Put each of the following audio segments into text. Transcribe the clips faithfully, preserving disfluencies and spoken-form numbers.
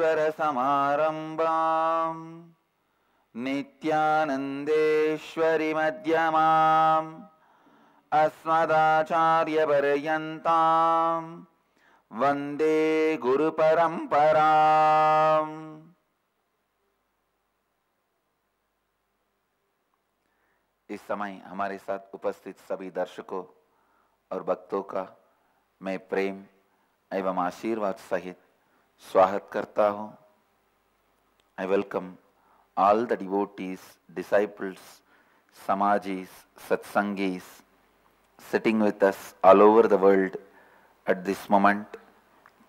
Nithyanandeshwara Samarambam, Nithyanandeshwari Madhyamam, Asmad Achaarya Paryantaam, Vande Guru Paramparaam. इस समय हमारे साथ उपस्थित सभी दर्शकों और भक्तों का मैं प्रेम एवं आशीर्वाद सहित स्वागत करता हूं। I welcome all the devotees, disciples, samajis, satsangis sitting with us all over the world at this moment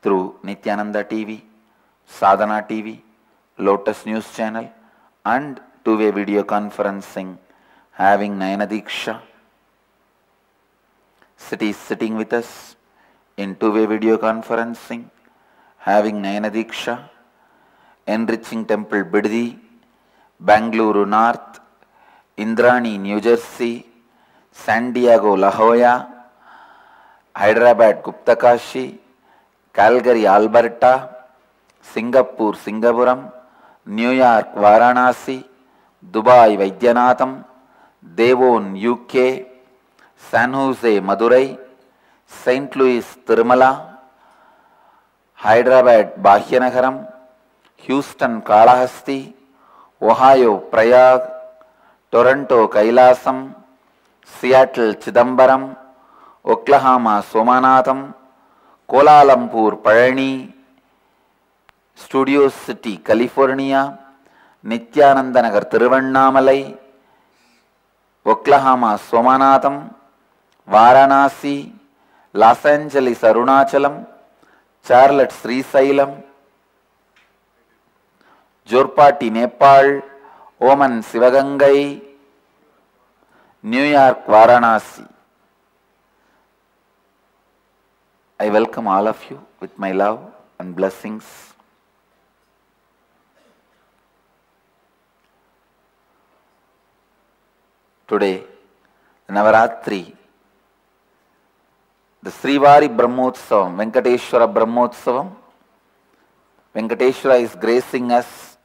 through Nithyananda T V, Sadhana T V, Lotus News Channel and two-way video conferencing having Nayanadiksha. City is sitting with us in two-way video conferencing, having Nayanadiksha, Enriching Temple Biddi, Bangalore North, Indrani New Jersey, San Diego La Jolla, Hyderabad Guptakashi, Calgary Alberta, Singapore Singapuram, New York Varanasi, Dubai Vaidyanatham, Devon U K, San Jose Madurai, Saint Louis Thirmala, Hyderabad Bahyanagaram, Houston Kalahasti, Ohio Prayag, Toronto Kailasam, Seattle Chidambaram, Oklahoma Somanatham, Kuala Lumpur Palani, Studio City California, Nithyanandanagar Thiruvannamalai, Oklahoma Somanatham, Varanasi, Los Angeles Arunachalam, Charlotte Sri Sailam, Jorpati Nepal, Oman Sivagangai, New York Varanasi. I welcome all of you with my love and blessings. Today, Navaratri, the Srivari Brahmotsavam, Venkateshwara Brahmotsavam. Venkateshwara is gracing us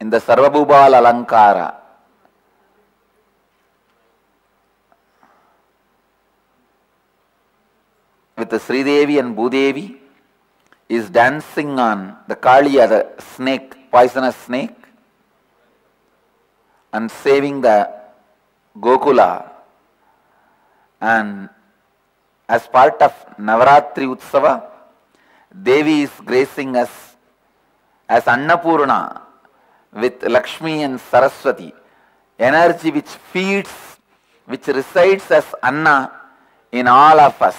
in the Sarvabhubala Alankara. With the Sridevi and Bhudevi, is dancing on the Kaliya, the snake, poisonous snake, and saving the Gokula, and as part of Navaratri Utsava, Devi is gracing us as Annapurna with Lakshmi and Saraswati, energy which feeds, which resides as Anna in all of us.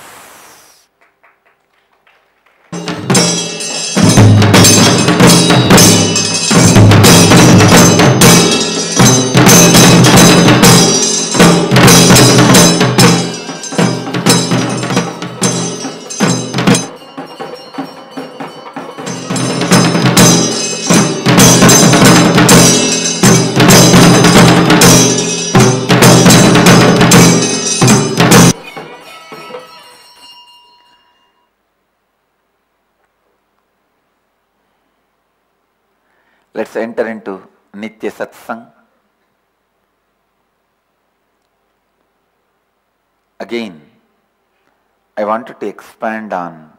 Let's enter into Nitya Satsang. Again, I wanted to expand on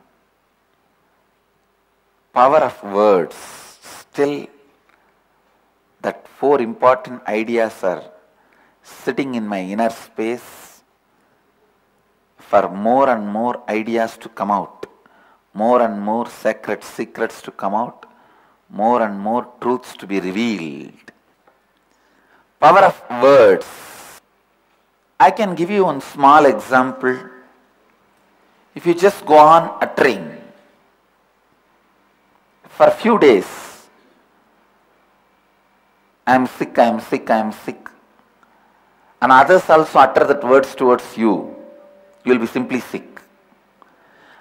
power of words. Still, that four important ideas are sitting in my inner space for more and more ideas to come out, more and more sacred secrets to come out, more and more truths to be revealed. Power of words. I can give you one small example. If you just go on uttering for a few days, I am sick, I am sick, I am sick, and others also utter that words towards you, you will be simply sick.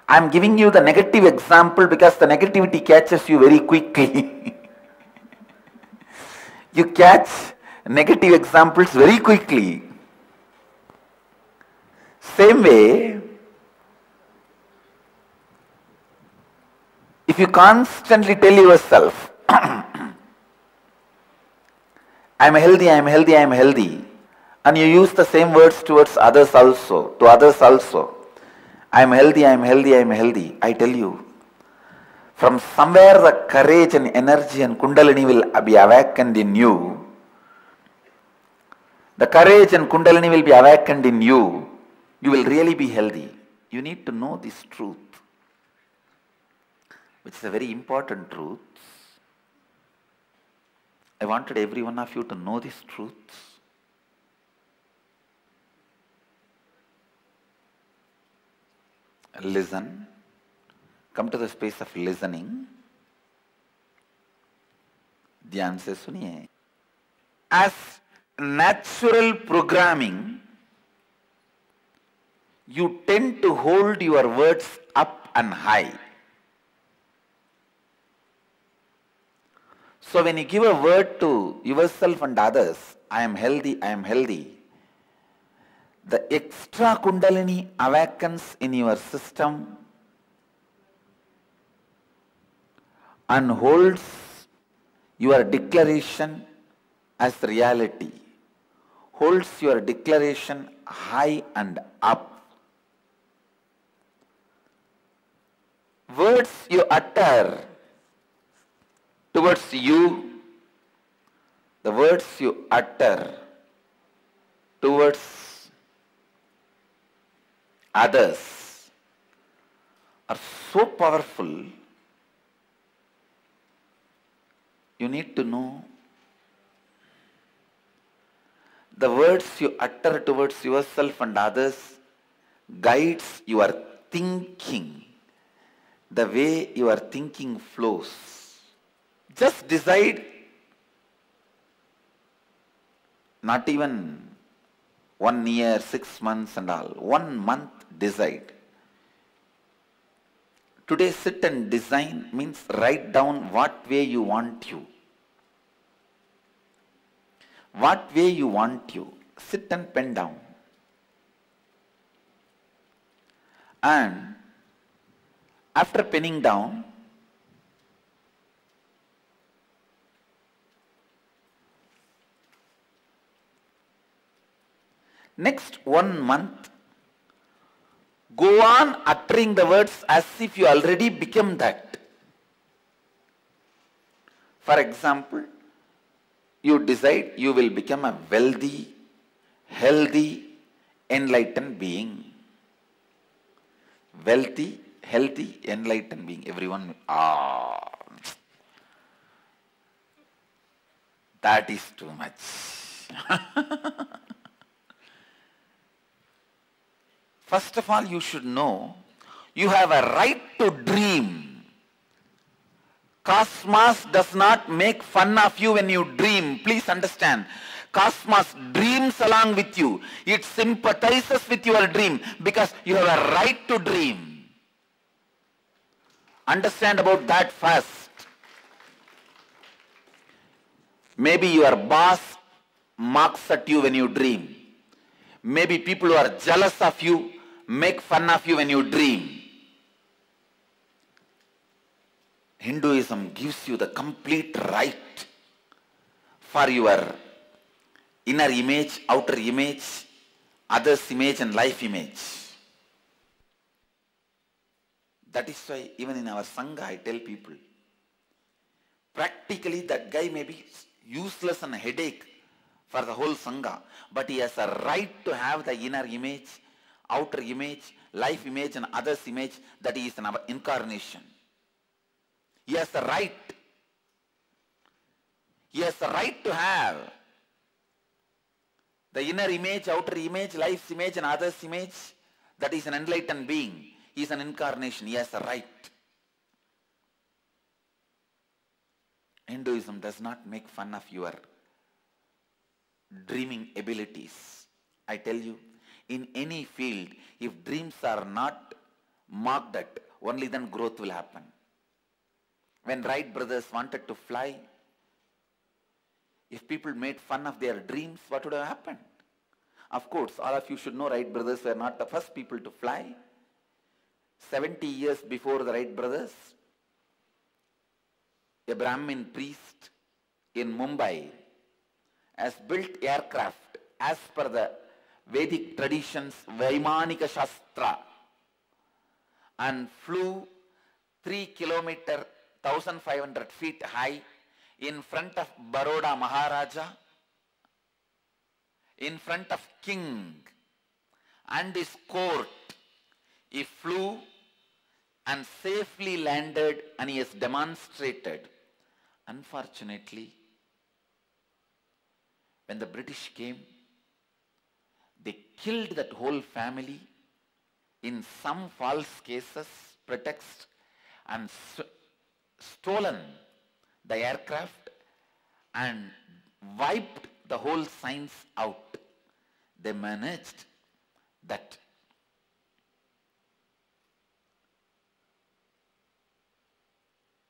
I am giving you the negative example because the negativity catches you very quickly. You catch negative examples very quickly. Same way, If you constantly tell yourself, I am healthy, I am healthy, I am healthy, and you use the same words towards others also, to others also, I am healthy, I am healthy, I am healthy, I tell you, from somewhere the courage and energy and Kundalini will be awakened in you. The courage and Kundalini will be awakened in you. You will really be healthy. You need to know this truth, which is a very important truth. I wanted every one of you to know this truth. Listen. Come to the space of listening. Dhyan se suniye. As natural programming, you tend to hold your words up and high. So when you give a word to yourself and others, I am healthy, I am healthy, the extra Kundalini awakens in your system and holds your declaration as reality, holds your declaration high and up. Words you utter towards you, the words you utter towards others are so powerful, you need to know. The words you utter towards yourself and others guides your thinking. The way your thinking flows. Just decide, not even one year, six months and all. One month decide. Today sit and design means write down what way you want you. What way you want you. Sit and pen down. And after penning down, next one month, go on uttering the words as if you already became that. For example, you decide you will become a wealthy, healthy, enlightened being. Wealthy, healthy, enlightened being. Everyone, ah, that is too much. First of all, you should know you have a right to dream. Cosmos does not make fun of you when you dream. Please understand. Cosmos dreams along with you. It sympathizes with your dream because you have a right to dream. Understand about that first. Maybe your boss mocks at you when you dream. Maybe people who are jealous of you make fun of you when you dream. Hinduism gives you the complete right for your inner image, outer image, others' image and life image. That is why even in our Sangha I tell people, practically that guy may be useless and a headache for the whole Sangha, but he has a right to have the inner image, outer image, life image and others' image that he is an incarnation. He has the right. He has the right to have the inner image, outer image, life's image and others' image that is an enlightened being. He is an incarnation. He has the right. Hinduism does not make fun of your dreaming abilities. I tell you, in any field, if dreams are not mocked at, only then growth will happen. When Wright brothers wanted to fly, if people made fun of their dreams, what would have happened? Of course, all of you should know Wright brothers were not the first people to fly. seventy years before the Wright brothers, a Brahmin priest in Mumbai, has built aircraft as per the Vedic traditions, Vaimanika Shastra, and flew three kilometer, one thousand five hundred feet high in front of Baroda Maharaja, in front of King and his court. He flew and safely landed, and he has demonstrated. Unfortunately, when the British came, they killed that whole family in some false cases, pretext, and stolen the aircraft and wiped the whole science out. They managed that.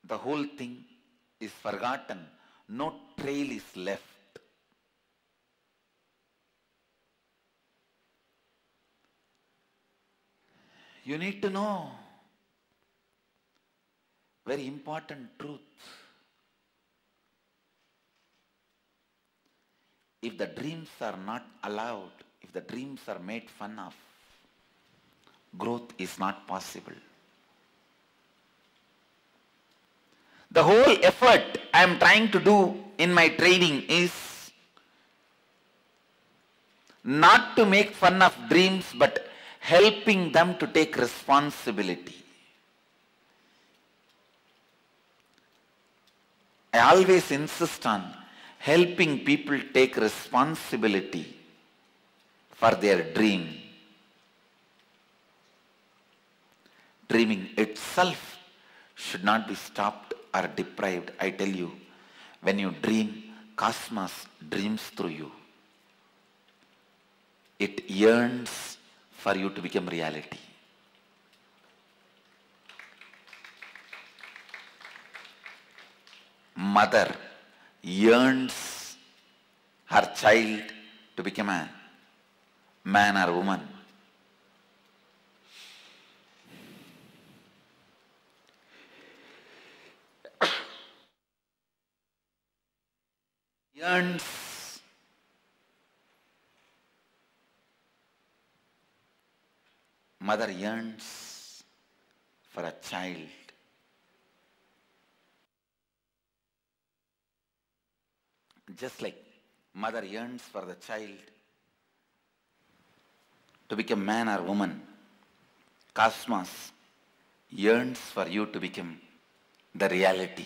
The whole thing is forgotten. No trail is left. You need to know very important truth. If the dreams are not allowed, if the dreams are made fun of, growth is not possible. The whole effort I am trying to do in my training is not to make fun of dreams, but helping them to take responsibility. I always insist on helping people take responsibility for their dream. Dreaming itself should not be stopped or deprived. I tell you, when you dream, cosmos dreams through you. It yearns for you to become reality. Mother yearns her child to become a man or woman. Yearns Mother yearns for a child. Just like mother yearns for the child to become man or woman, cosmos yearns for you to become the reality.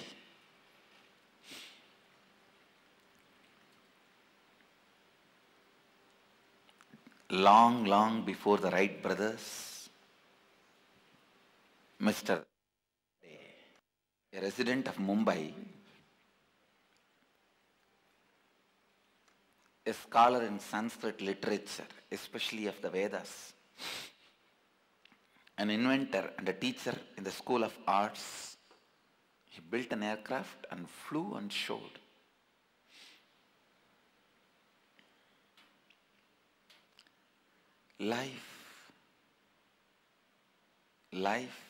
Long, long before the Wright brothers, Mister a resident of Mumbai, a scholar in Sanskrit literature, especially of the Vedas, an inventor and a teacher in the School of Arts, he built an aircraft and flew and showed. Life, life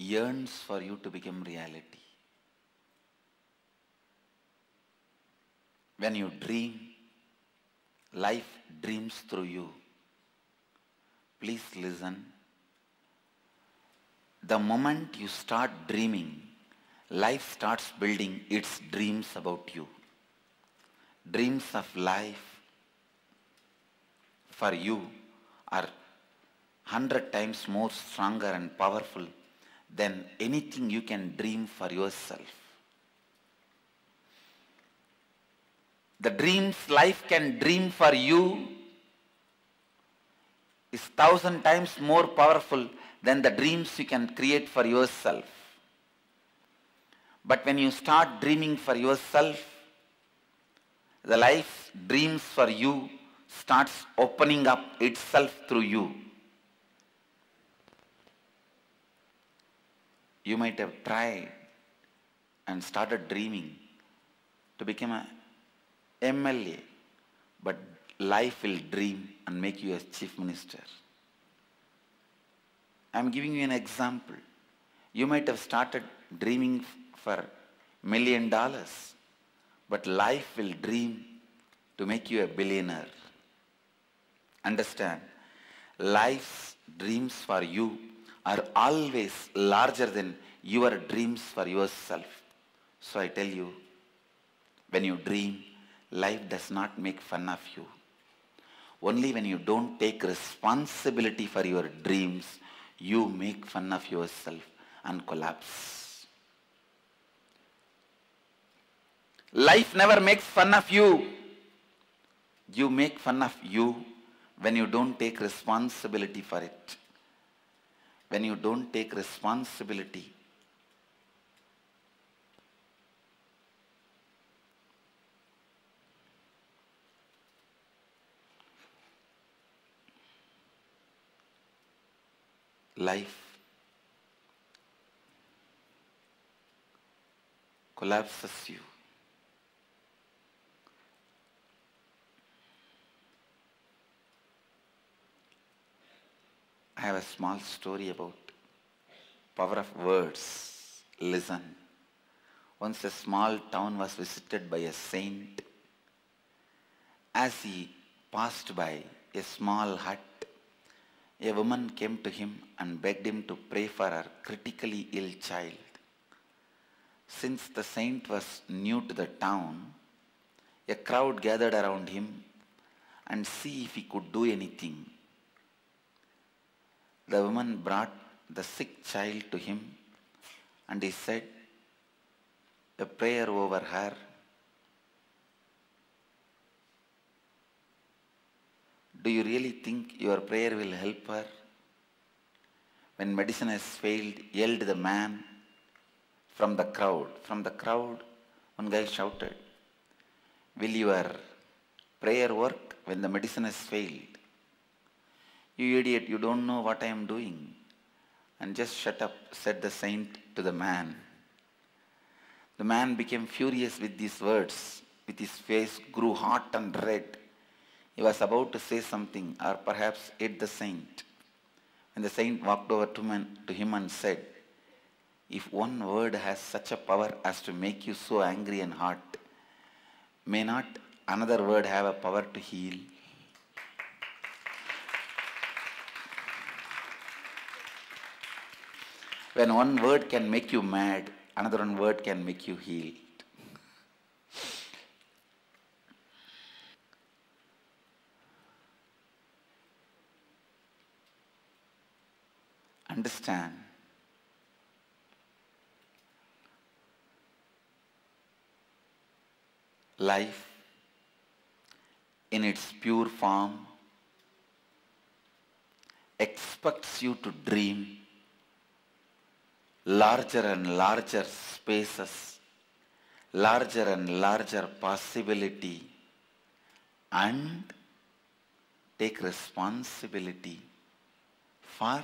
yearns for you to become reality. When you dream, life dreams through you. Please listen. The moment you start dreaming, life starts building its dreams about you. Dreams of life for you are hundred times more stronger and powerful than anything you can dream for yourself. The dreams life can dream for you is thousand times more powerful than the dreams you can create for yourself. But when you start dreaming for yourself, the life dreams for you starts opening up itself through you. You might have tried and started dreaming to become a M L A, but life will dream and make you as chief minister. I am giving you an example. You might have started dreaming for million dollars, but life will dream to make you a billionaire. Understand, life's dreams for you are always larger than your dreams for yourself. So I tell you, when you dream, life does not make fun of you. Only when you don't take responsibility for your dreams, you make fun of yourself and collapse. Life never makes fun of you. You make fun of you when you don't take responsibility for it. When you don't take responsibility, life collapses you. I have a small story about power of words. Listen. Once a small town was visited by a saint. As he passed by a small hut, a woman came to him and begged him to pray for her critically ill child. Since the saint was new to the town, a crowd gathered around him and see if he could do anything. The woman brought the sick child to him and he said a prayer over her. Do you really think your prayer will help her? When medicine has failed, yelled the man from the crowd. From the crowd, one guy shouted, will your prayer work when the medicine has failed? You idiot, you don't know what I am doing. And just shut up, said the saint to the man. The man became furious with these words, with his face grew hot and red. He was about to say something or perhaps hit the saint. And the saint walked over to him and said, if one word has such a power as to make you so angry and hot, may not another word have a power to heal? When one word can make you mad, another one word can make you heal. Understand, life in its pure form expects you to dream larger and larger spaces, larger and larger possibility, and take responsibility for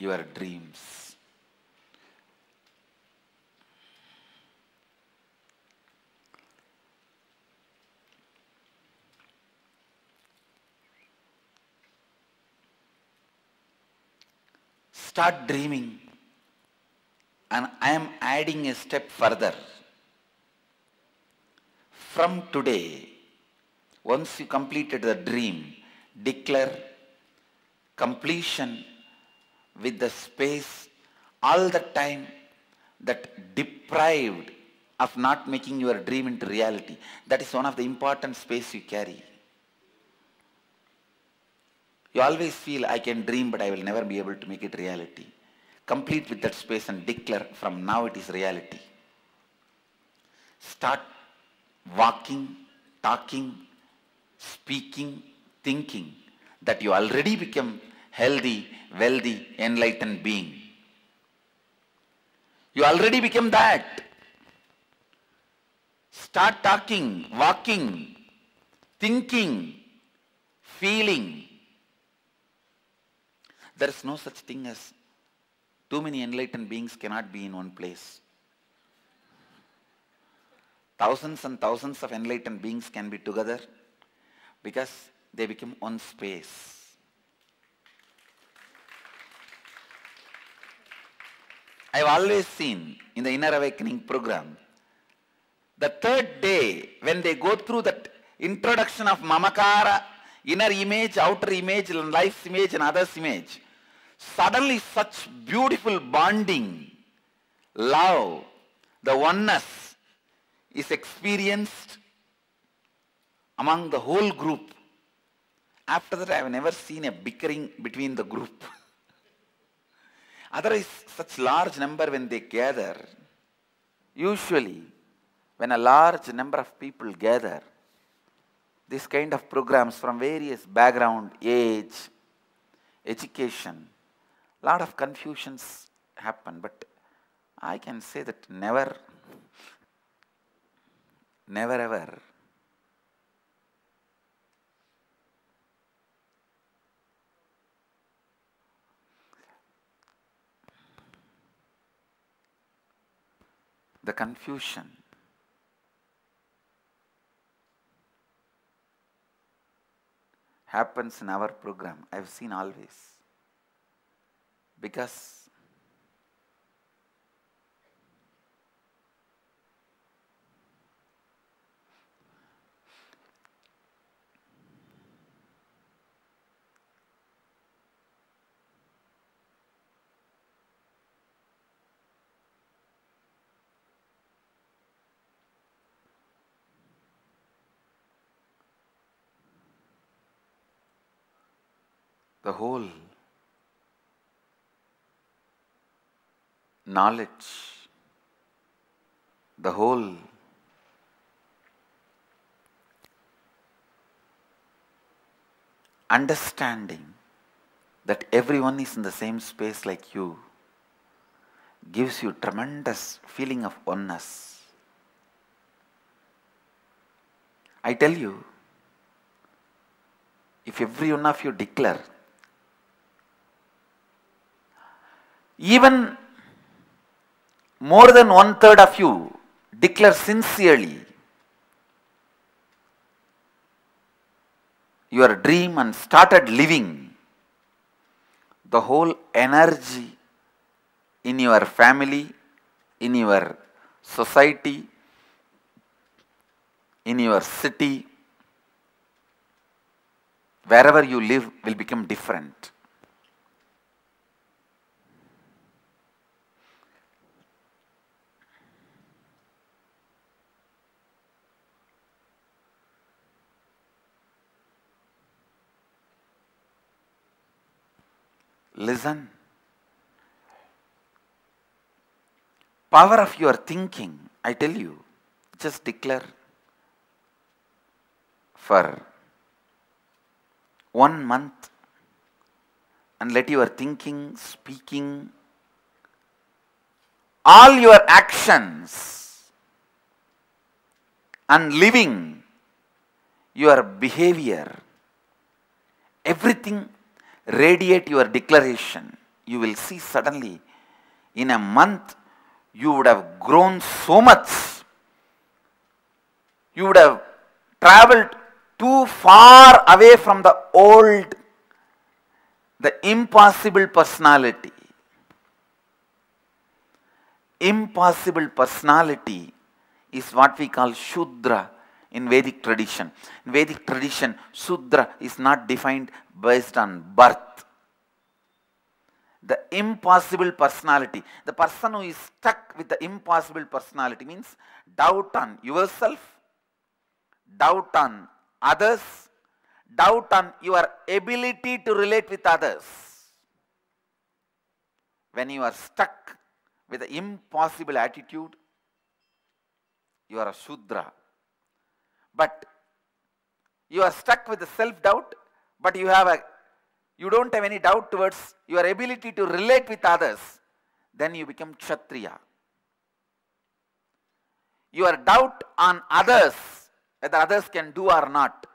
your dreams. Start dreaming, and I am adding a step further. From today, once you completed the dream, declare completion with the space all the time that deprived of not making your dream into reality. That is one of the important space you carry. You always feel, I can dream, but I will never be able to make it reality. Complete with that space and declare, from now it is reality. Start walking, talking, speaking, thinking, that you already become healthy, wealthy, enlightened being. You already become that. Start talking, walking, thinking, feeling. There is no such thing as too many enlightened beings cannot be in one place. Thousands and thousands of enlightened beings can be together because they become one space. I have always seen in the Inner Awakening program, the third day when they go through that introduction of Mamakara, inner image, outer image, life's image and others' image, suddenly such beautiful bonding, love, the oneness is experienced among the whole group. After that, I have never seen a bickering between the group. Otherwise, such large number when they gather, usually when a large number of people gather, this kind of programs from various background, age, education, lot of confusions happen, but I can say that never, never ever, the confusion happens in our program. I have seen always. Because the whole knowledge, the whole understanding that everyone is in the same space like you gives you tremendous feeling of oneness. I tell you, if every one of you declare, even more than one third of you declare sincerely your dream and started living, the whole energy in your family, in your society, in your city, wherever you live will become different. Listen. Power of your thinking, I tell you, just declare for one month and let your thinking, speaking, all your actions and living, your behavior, everything, radiate your declaration. You will see suddenly in a month you would have grown so much. You would have traveled too far away from the old, the impossible personality. Impossible personality is what we call Shudra. In Vedic tradition, in Vedic tradition, Shudra is not defined based on birth. The impossible personality, the person who is stuck with the impossible personality means doubt on yourself, doubt on others, doubt on your ability to relate with others. When you are stuck with the impossible attitude, you are a Shudra. But you are stuck with the self-doubt, but you have a, you don't have any doubt towards your ability to relate with others, then you become Kshatriya. Your doubt on others, whether others can do or not,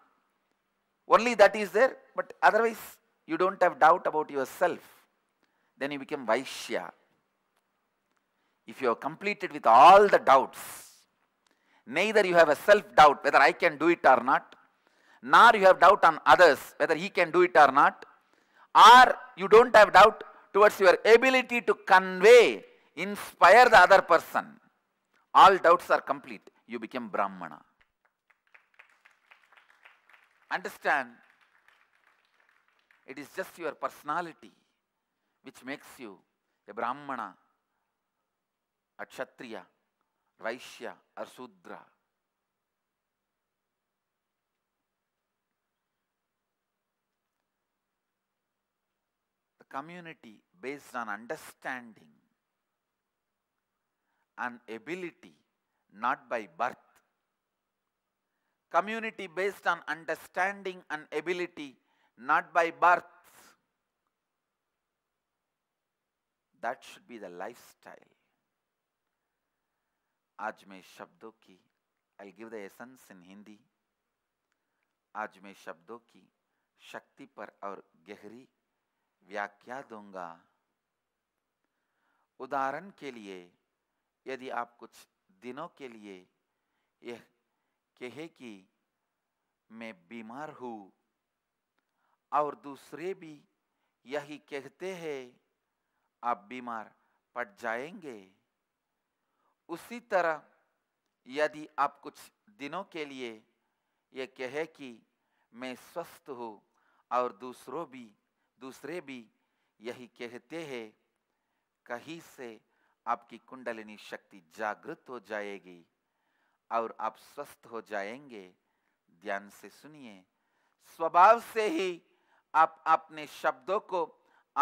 only that is there, but otherwise you don't have doubt about yourself, then you become Vaishya. If you are completed with all the doubts, neither you have a self-doubt whether I can do it or not, nor you have doubt on others whether he can do it or not, or you don't have doubt towards your ability to convey inspire the other person, all doubts are complete. You become Brahmana. Understand? It is just your personality which makes you a Brahmana, a Kshatriya, Vaishya, or Shudra. The community based on understanding and ability, not by birth. Community based on understanding and ability, not by birth. That should be the lifestyle. आज मैं शब्दों की, I'll give the essence in Hindi. आज मैं शब्दों की शक्ति पर और गहरी व्याख्या दूंगा। उदाहरण के लिए, यदि आप कुछ दिनों के लिए यह कहे कि मैं बीमार हूँ, और दूसरे भी यही कहते हैं, आप बीमार पड़ जाएंगे। उसी तरह यदि आप कुछ दिनों के लिए ये कहे कि मैं स्वस्थ हूँ और दूसरों भी दूसरे भी यही कहते हैं, कहीं से आपकी कुंडलिनी शक्ति जागृत हो जाएगी और आप स्वस्थ हो जाएंगे। ध्यान से सुनिए। स्वभाव से ही आप अपने शब्दों को,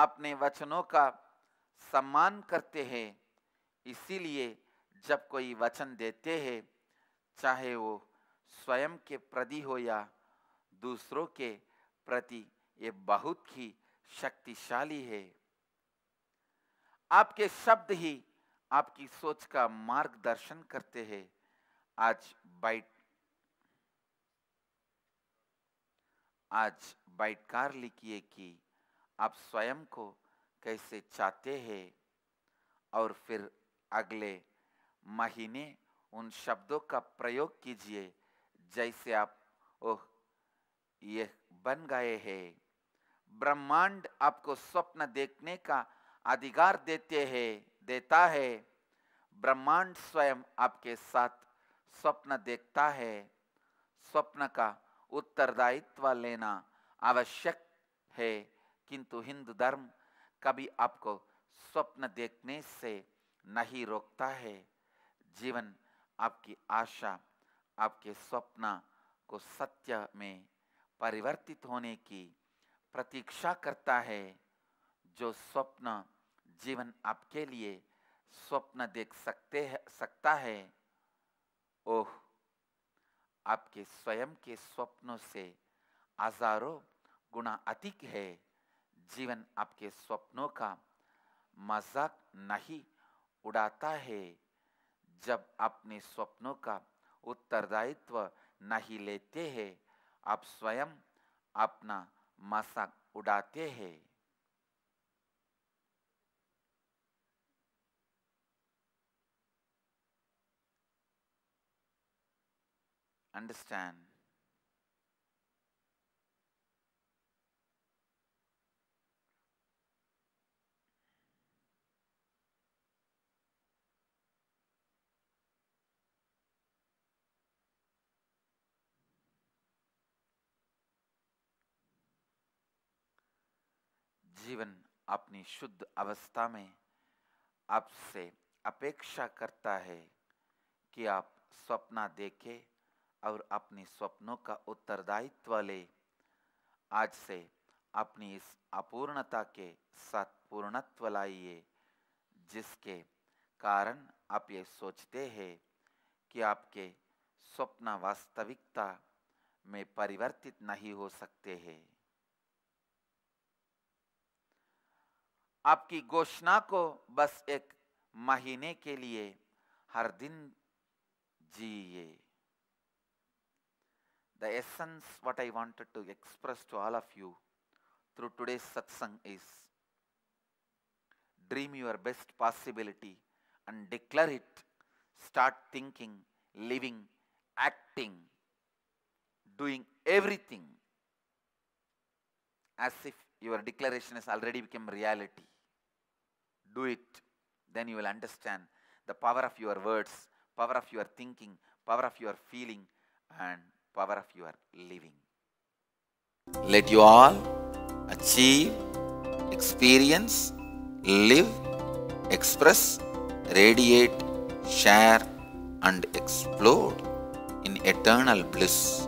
अपने वचनों का सम्मान करते हैं। इसीलिए जब कोई वचन देते हैं, चाहे वो स्वयं के प्रति हो या दूसरों के प्रति, ये बहुत ही शक्तिशाली है। आपके शब्द ही आपकी सोच का मार्गदर्शन करते हैं। आज बाइट आज बाइटकार लिखिए कि आप स्वयं को कैसे चाहते हैं और फिर अगले महीने उन शब्दों का प्रयोग कीजिए जैसे आप ओह ये बन गए हैं। ब्रह्मांड आपको स्वप्न देखने का अधिकार देते हैं देता है। ब्रह्मांड स्वयं आपके साथ स्वप्न देखता है। स्वप्न का उत्तरदायित्व लेना आवश्यक है, किंतु हिंदू धर्म कभी आपको स्वप्न देखने से नहीं रोकता है। जीवन आपकी आशा, आपके स्वप्न को सत्य में परिवर्तित होने की प्रतीक्षा करता है। जो स्वप्न जीवन आपके लिए स्वप्न देख सकते हैं सकता है, ओह आपके स्वयं के स्वप्नों से हजारों गुना अधिक है। जीवन आपके स्वप्नों का मजाक नहीं उड़ाता है। जब अपने स्वप्नों का उत्तरदायित्व नहीं लेते हैं, आप स्वयं अपना मजाक उड़ाते हैं। Understand? जीवन अपनी शुद्ध अवस्था में आपसे अपेक्षा करता है कि आप स्वप्न देखें और अपने स्वप्नों का उत्तरदायित्व लें। आज से अपनी इस अपूर्णता के साथ पूर्णत्व लाइए, जिसके कारण आप ये सोचते हैं कि आपके स्वप्न वास्तविकता में परिवर्तित नहीं हो सकते हैं। आपकी घोषणा को बस एक महीने के लिए हर दिन जिए। The essence what I wanted to express to all of you through today's satsang is, dream your best possibility and declare it. Start thinking, living, acting, doing everything as if your declaration has already become reality. Do it. Then you will understand the power of your words, power of your thinking, power of your feeling, and power of your living. Let you all achieve, experience, live, express, radiate, share, and explore in eternal bliss.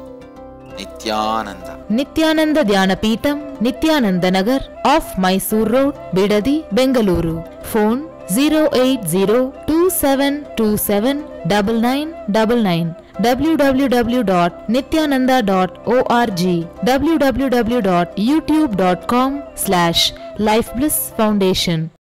Nithyananda. Nithyananda Dhyana Peetham, Nithyanandanagar, off Mysore Road, Bidadi, Bengaluru. Phone zero eight zero two seven two seven nine nine nine nine. w w w dot nithyananda dot org. w w w dot youtube dot com slash Life Bliss Foundation.